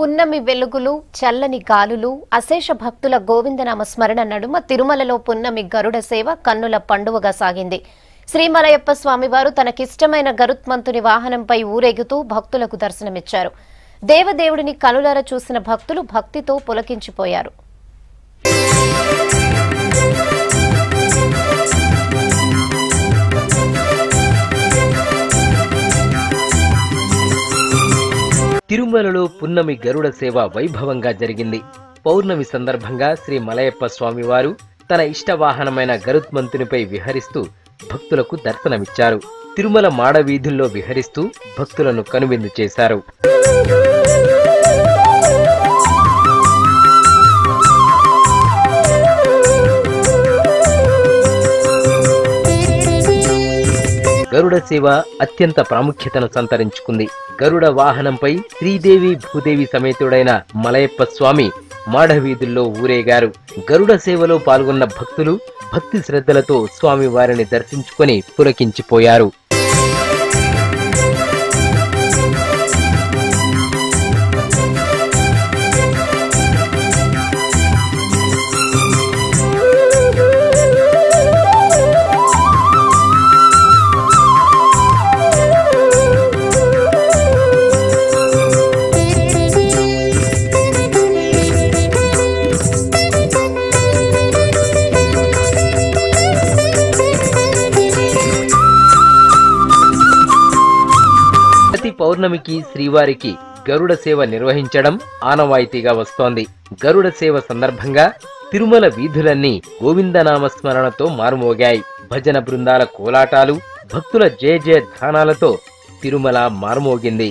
పున్నమి వెలుగులు చల్లని గాలులు అశేష భక్తుల గోవిందనామ స్మరణ నడుమ తిరుమలలో పున్నమి గరుడ సేవ కన్నుల పండువగా సాగింది. శ్రీమలయప్ప స్వామి వారు తనకిష్టమైన గరుత్మంతుని వాహనంపై ఊరేగుతూ భక్తులకు దర్శనమిచ్చారు. దేవదేవుడిని కనులారా చూసిన భక్తులు భక్తితో పులకించిపోయారు. తిరుమలలో పున్నమి గరుడ సేవ వైభవంగా జరిగింది. పౌర్ణమి సందర్భంగా శ్రీ మలయప్ప స్వామివారు తన ఇష్టవాహనమైన గరుత్మంతునిపై విహరిస్తూ భక్తులకు దర్శనమిచ్చారు. తిరుమల మాడవీధుల్లో విహరిస్తూ భక్తులను కనువిందు చేశారు. గరుడ సేవ అత్యంత ప్రాముఖ్యతను సంతరించుకుంది. గరుడ వాహనంపై శ్రీదేవి భూదేవి సమేతుడైన మలయప్ప స్వామి మాడవీధుల్లో ఊరేగారు. గరుడ సేవలో పాల్గొన్న భక్తులు భక్తి శ్రద్ధలతో స్వామి వారిని దర్శించుకొని పులకించిపోయారు. పౌర్ణమికి శ్రీవారికి గరుడ సేవ నిర్వహించడం ఆనవాయితీగా వస్తోంది. గరుడ సేవ సందర్భంగా తిరుమల వీధులన్నీ గోవిందనామ స్మరణతో మారుమోగాయి. భజన బృందాల కోలాటాలు, భక్తుల జయ జయ ధ్యానాలతో తిరుమల మారుమోగింది.